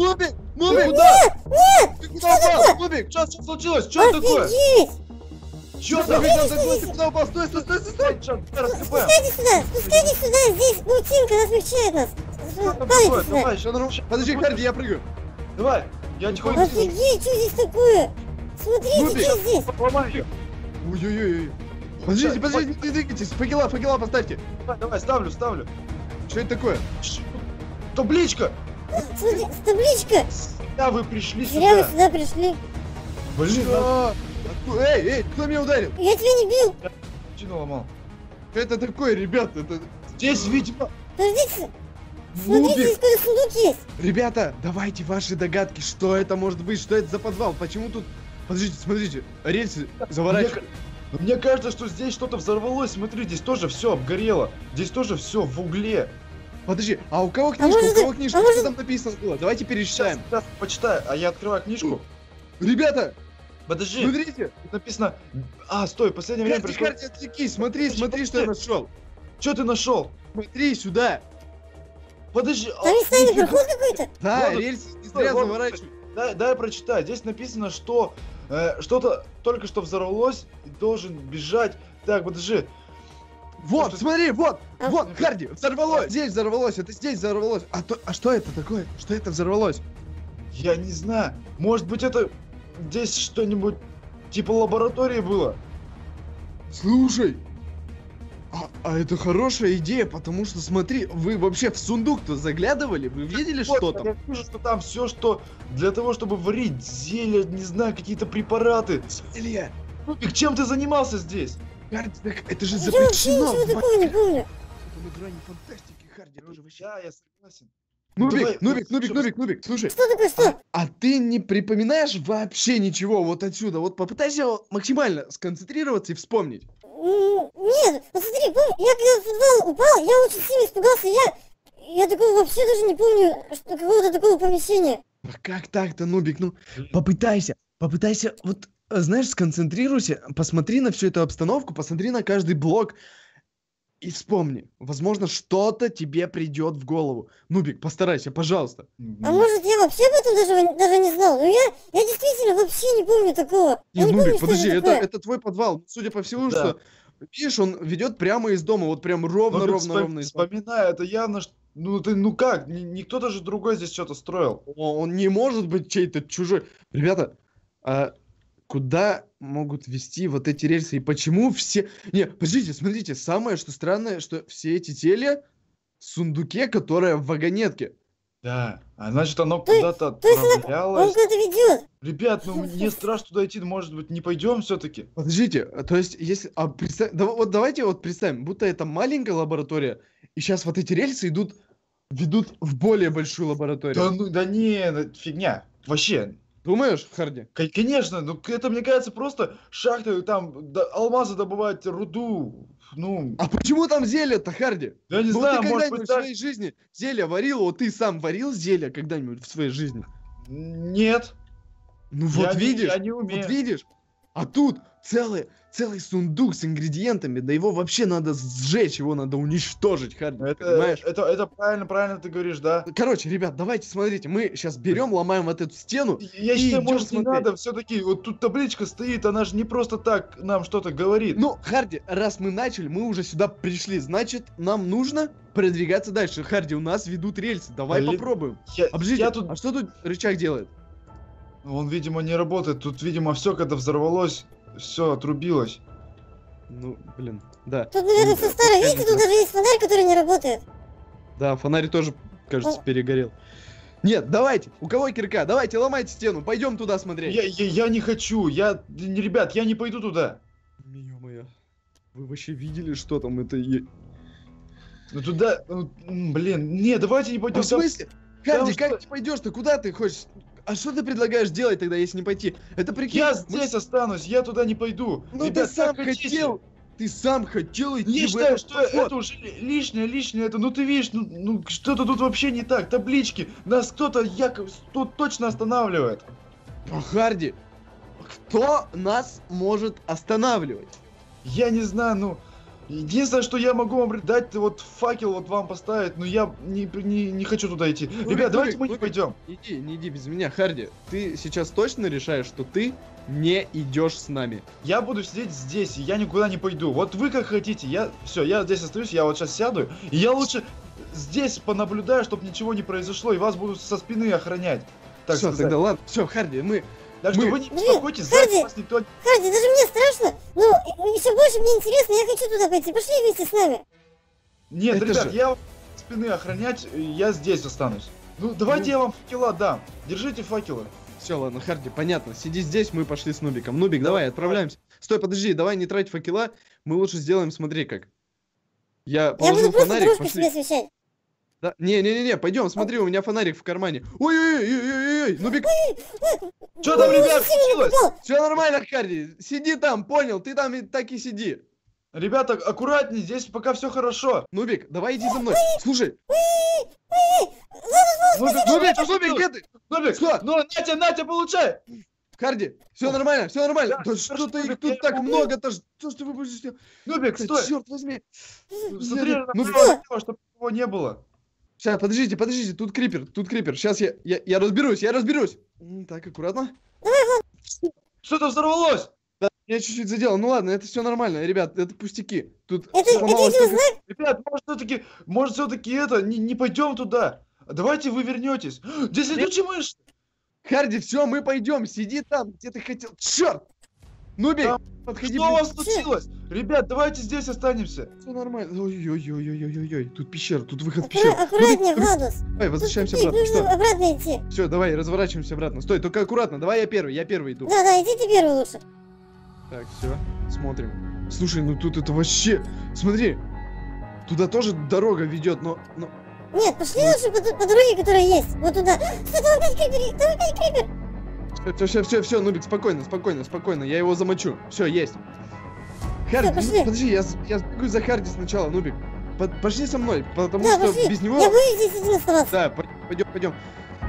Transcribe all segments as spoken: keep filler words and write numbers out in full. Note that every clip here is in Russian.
Нубик! Нубик! Нет! Нет! Ты куда упал? Нубик! Что случилось? Что такое? Чё ты видел? Ты куда упал? Стой, стой, стой, стой! Спускайтесь сюда! Спускайтесь сюда! Здесь паутинка размягчает нас! Давай, еще нарушаем! Подожди, Харди, я прыгаю! Давай! Я тихонько... Офигеть, что здесь такое? Смотрите, что здесь! Поломай ее! Ой-ой-ой! Подождите, подождите, не двигайтесь! Факела, факела поставьте! Давай, давай, ставлю, ставлю! Что это такое? Табличка! Смотри, табличка! Да, вы пришли сюда! Зря вы сюда пришли! Блин, да! Эй, эй, кто меня ударил? Я тебя не бил! Я чину ломал! Это такое, ребята, это... Здесь ведьма! Подождите! Смотрите, какой сундук есть! Ребята, давайте ваши догадки, что это может быть, что это за подвал, почему тут... Подождите, смотрите, рельсы заворачивают. Мне, мне кажется, что здесь что-то взорвалось, смотри, здесь тоже все обгорело, здесь тоже все в угле. Подожди, а у кого книжка, а у кого книжка, а что может... там написано было? Давайте перечитаем. Сейчас, сейчас почитаю, а я открываю книжку. Ребята! Подожди, смотрите, тут написано... А, стой, последнее время пришло... Карти, отвлекись, смотри, подожди, смотри, подожди, что я нашел. Что ты нашел? Смотри сюда. Подожди, а... Там не станет проход какой-то? Да, рельсы не зря заворачивают. Дай, дай прочитать, здесь написано, что э, что-то только что взорвалось и должен бежать. Так, подожди. Вот, а смотри, что... вот, а? Вот, Харди, взорвалось, здесь взорвалось, это здесь взорвалось. А, то, а что это такое? Что это взорвалось? Я не знаю, может быть это здесь что-нибудь типа лаборатории было? Слушай. А, а это хорошая идея, потому что, смотри, вы вообще в сундук-то заглядывали? Вы видели, вот, что там? Я вижу, что там все, что для того, чтобы варить зелья, не знаю, какие-то препараты. Зелья! Нубик, чем ты занимался здесь? Харди, это же запрещено! Я такое не помню. Там игра не фантастики, Харди, тоже вообще. Да, я согласен. Нубик, Нубик, Нубик, Нубик, Нубик, слушай. Что такое, что? А ты не припоминаешь вообще ничего вот отсюда? Вот попытайся максимально сконцентрироваться и вспомнить. Нет, посмотри, помню, я когда в футбол упал, я очень сильно испугался, я... Я такого вообще даже не помню, что какого-то такого помещения. А как так-то, Нубик, ну, попытайся, попытайся, вот, знаешь, сконцентрируйся, посмотри на всю эту обстановку, посмотри на каждый блок и вспомни. Возможно, что-то тебе придет в голову. Нубик, постарайся, пожалуйста. А может, я вообще об этом даже, даже не знал? Ну, я, я действительно вообще не помню такого. Нет, не Нубик, помню, подожди, это, это, это твой подвал, судя по всему, да. Что... Видишь, он ведет прямо из дома, вот прям ровно-ровно-ровно. Вспоминаю, это явно, ну ты, ну как, никто даже другой здесь что-то строил. Он не может быть чей-то чужой. Ребята, а куда могут вести вот эти рельсы и почему все... Не, подождите, смотрите, самое что странное, что все эти теле в сундуке, которое в вагонетке. Да, а значит оно куда-то отправлялось. Ребят, ну мне страшно туда идти, может быть не пойдем все-таки. Подождите, то есть если, а представь, да, вот давайте вот представим, будто это маленькая лаборатория, и сейчас вот эти рельсы идут, ведут в более большую лабораторию. Да ну, да не, фигня, вообще. Думаешь, Харди? Конечно, ну это мне кажется просто шахты, там да, алмазы добывать, руду. Ну... А почему там зелье-то, Харди? Я не ну, знаю, ты когда-нибудь в своей жизни зелье варил, вот ты сам варил зелье когда-нибудь в своей жизни? Нет. Ну я вот не, видишь, я не умею. Вот видишь, а тут целый, целый сундук с ингредиентами, да его вообще надо сжечь, его надо уничтожить, Харди, это, понимаешь? Это, это правильно, правильно ты говоришь, да. Короче, ребят, давайте, смотрите, мы сейчас берем, ломаем вот эту стену я и считаю, может смотреть. Не надо, все-таки, вот тут табличка стоит, она же не просто так нам что-то говорит. Ну, Харди, раз мы начали, мы уже сюда пришли, значит, нам нужно продвигаться дальше. Харди, у нас ведут рельсы, давай Блин, попробуем. Я, Обжите, я тут... А что тут рычаг делает? Он, видимо, не работает. Тут, видимо, все, когда взорвалось, все отрубилось. Ну, блин, да. Тут, наверное, со старой, видите, тут даже есть фонарь, который не работает. Да, фонарь тоже, кажется, перегорел. Нет, давайте, у кого кирка? Давайте, ломайте стену, пойдем туда смотреть. Я, я, я не хочу, я, ребят, я не пойду туда. Ё-моё, вы вообще видели, что там это? Ну туда, блин, не, давайте не пойдем. В смысле? Харди, как ты пойдешь-то? Куда ты хочешь? А что ты предлагаешь делать тогда, если не пойти? Это прикинь. Я здесь мы... останусь, я туда не пойду. Ну ребят, ты сам хотел. Ты сам хотел идти. Я считаю, что подход. Это уже лишнее, лишнее. Это, ну ты видишь, ну, ну что-то тут вообще не так. Таблички. Нас кто-то якобы тут точно останавливает. А, Харди, кто нас может останавливать? Я не знаю, ну. Единственное, что я могу вам дать, вот факел вот вам поставить, но я не, не, не хочу туда идти. Луби, Ребят, Луби, давайте мы Луби, не пойдем. Иди, не иди без меня, Харди. Ты сейчас точно решаешь, что ты не идешь с нами? Я буду сидеть здесь, и я никуда не пойду. Вот вы как хотите, я... Все, я здесь остаюсь, я вот сейчас сяду, и я лучше здесь понаблюдаю, чтобы ничего не произошло, и вас будут со спины охранять. Так все, сказать. Тогда ладно, все, Харди, мы... Так что мы... вы не беспокойтесь, сзади вас никто... Харди, даже мне страшно. Ну, еще больше мне интересно, я хочу туда пойти. Пошли вместе с нами. Нет, это ребят, же... я спины охранять, я здесь останусь. Ну, давайте ну... я вам факела дам. Держите факелы. Все, ладно, Харди, понятно. Сиди здесь, мы пошли с Нубиком. Нубик, давай, давай отправляемся. Стой, подожди, давай не трать факела. Мы лучше сделаем, смотри как. Я положил я буду фонарик, пошли. Освещать. Да, не-не-не, пойдем, смотри, у меня фонарик в кармане. Ой-ой-ой-ой-ой, Нубик. Что там, ребят, случилось? Все нормально, Харди, сиди там, понял, ты там и так и сиди. Ребята, аккуратней, здесь пока все хорошо. Нубик, давай иди за мной, слушай. Нубик, Нубик, Нубик, где ты? Нубик, ну, Натя, Натя, получай. Харди, все нормально, все нормально. Да, да что ты тут так много-то? Что ж ты выпустил? Нубик, стой. Черт возьми. Смотри, чтобы его не было. Сейчас, подождите, подождите, тут крипер, тут крипер. Сейчас я, я, я разберусь, я разберусь. Так, аккуратно. Что-то взорвалось. Да, я чуть-чуть задел. Ну ладно, это все нормально, ребят, это пустяки. Тут это, сломалось. Это, это, это... Ребят, может все-таки, может все-таки это, не, не пойдем туда. Давайте вы вернетесь. Здесь летучие мыши. Харди, все, мы пойдем. Сиди там, где ты хотел. Черт! Нубик, там... подходи. Что у вас случилось? Ребят, давайте здесь останемся. Все нормально. Ой-ой-ой-ой-ой-ой. Тут пещера, тут выход в пещеру. Аккуратнее, Владус. Давай, возвращаемся обратно. Что? Обратно идти. Все, давай, разворачиваемся обратно. Стой, только аккуратно. Давай я первый, я первый иду. Да-да, иди ты первый лучше. Так, все, смотрим. Слушай, ну тут это вообще... Смотри, туда тоже дорога ведет, но... но... Нет, пошли лучше по, по дороге, которая есть. Вот туда. Стой, там опять крипер, там опять крипер. Все, все, все, все, Нубик, спокойно, спокойно, спокойно, я его замочу. Все, есть. Харди, все, ну, подожди, я, я бегу за Харди сначала, Нубик. Под, пошли со мной, потому да, что пошли. без него... Я буду здесь один оставаться. Да, пойдем, пойдем.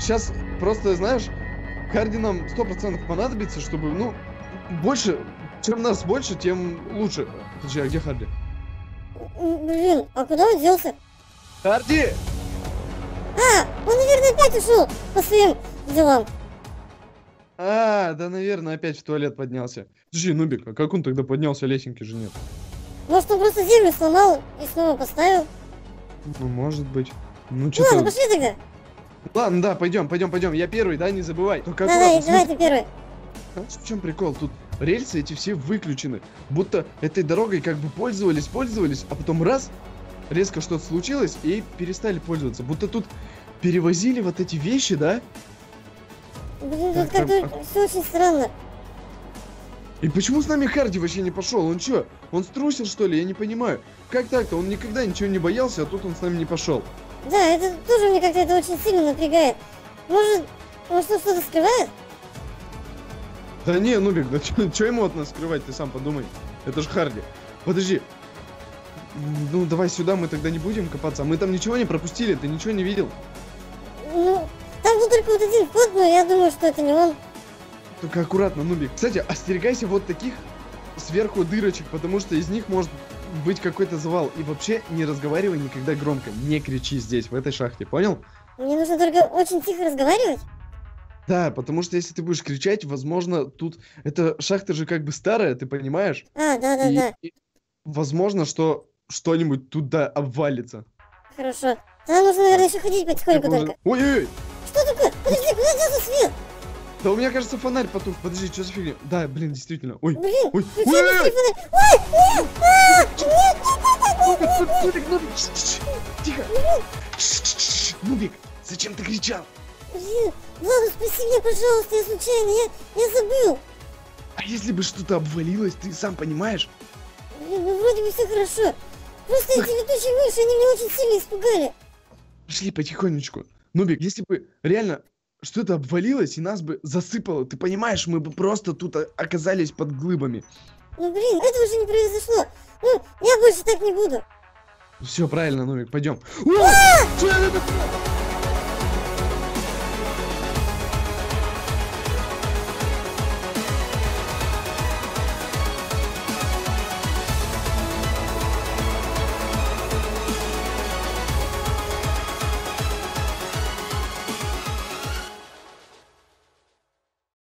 Сейчас просто, знаешь, Харди нам сто процентов понадобится, чтобы, ну, больше, чем нас больше, тем лучше. Подожди, а где Харди? Блин, а куда он делся? Харди! А, он, наверное, опять ушел по своим делам. А, да, наверное, опять в туалет поднялся. Подожди, Нубик, а как он тогда поднялся, лесенки же нет? Может, он просто землю сломал и снова поставил? Ну, может быть. Ну, что-то... Ладно, пошли тогда. Ладно, да, пойдем, пойдем, пойдем. Я первый, да, не забывай. Только да, да, давай ты первый. Знаешь, в чем прикол? Тут рельсы эти все выключены. Будто этой дорогой как бы пользовались, пользовались, а потом раз, резко что-то случилось и перестали пользоваться. Будто тут перевозили вот эти вещи, да? Блин, тут как-то все очень странно. И почему с нами Харди вообще не пошел? Он что? Он струсил, что ли? Я не понимаю. Как так-то? Он никогда ничего не боялся, а тут он с нами не пошел. Да, это тоже мне как-то это очень сильно напрягает. Может, он что, что-то скрывает? Да не, Нубик, да что ему от нас скрывать? Ты сам подумай. Это же Харди. Подожди. Ну, давай сюда, мы тогда не будем копаться. Мы там ничего не пропустили, ты ничего не видел? Ну... Там был только вот один вход, но я думаю, что это не он. Только аккуратно, Нубик. Кстати, остерегайся вот таких сверху дырочек, потому что из них может быть какой-то завал. И вообще не разговаривай никогда громко, не кричи здесь, в этой шахте, понял? Мне нужно только очень тихо разговаривать? Да, потому что если ты будешь кричать, возможно, тут... Эта шахта же как бы старая, ты понимаешь? А, да-да-да. И... Возможно, что что-нибудь туда обвалится. Хорошо. Нам нужно, наверное, еще ходить потихоньку только. Ой-ой-ой! Что такое? Подожди, куда делся свет? Да у меня, кажется, фонарь потух. Подожди, что за фигня? Да, блин, действительно. Ой, блин, ой, ой, ой, ой, ой, ой, Нубик, Нубик, тихо. Нубик, зачем ты кричал? Блин, Владу, спаси меня, пожалуйста, я случайно, я, я забыл. А если бы что-то обвалилось, ты сам понимаешь? Блин, ну вроде бы все хорошо. Просто эти летучие мыши, они меня очень сильно испугали. Пошли потихонечку. Нубик, если бы реально что-то обвалилось и нас бы засыпало, ты понимаешь, мы бы просто тут оказались под глыбами. Ну блин, этого же не произошло. Ну, я больше так не буду. Все правильно, Нубик, пойдем.